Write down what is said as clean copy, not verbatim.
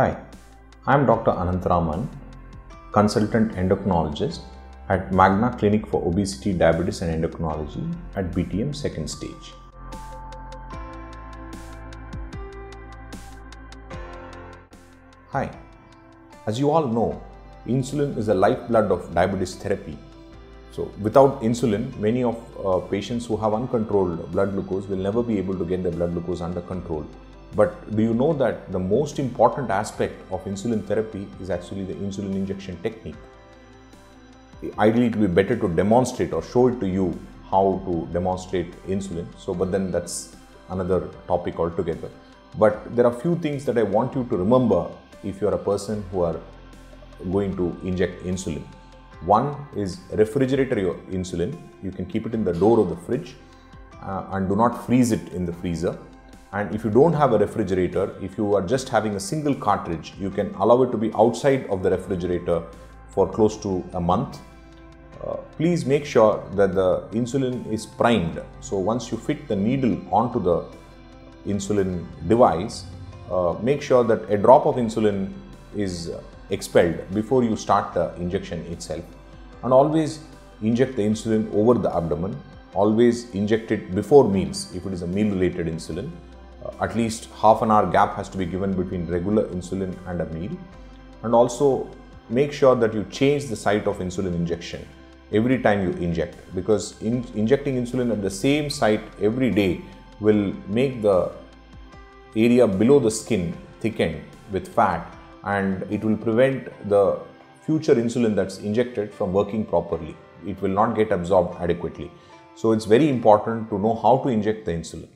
Hi, I'm Dr. Anantharaman, Consultant Endocrinologist at Magna Clinic for Obesity, Diabetes, and Endocrinology at B.T.M. Second Stage. Hi, as you all know, insulin is the lifeblood of diabetes therapy. So without insulin, many of patients who have uncontrolled blood glucose will never be able to get their blood glucose under control. But do you know that the most important aspect of insulin therapy is actually the insulin injection technique? Ideally, it would be better to demonstrate or show it to you how to demonstrate insulin. But then that's another topic altogether. But there are few things that I want you to remember if you are a person who are going to inject insulin. One is refrigerate your insulin. You can keep it in the door of the fridge and do not freeze it in the freezer. And if you don't have a refrigerator, if you are just having a single cartridge, you can allow it to be outside of the refrigerator for close to a month. Please make sure that the insulin is primed. So once you fit the needle onto the insulin device, make sure that a drop of insulin is expelled before you start the injection itself. And always inject the insulin over the abdomen. Always inject it before meals if it is a meal-related insulin. At least half an hour gap has to be given between regular insulin and a meal. And also make sure that you change the site of insulin injection every time you inject, because injecting insulin at the same site every day will make the area below the skin thickened with fat, and it will prevent the future insulin that's injected from working properly. It will not get absorbed adequately. So it's very important to know how to inject the insulin.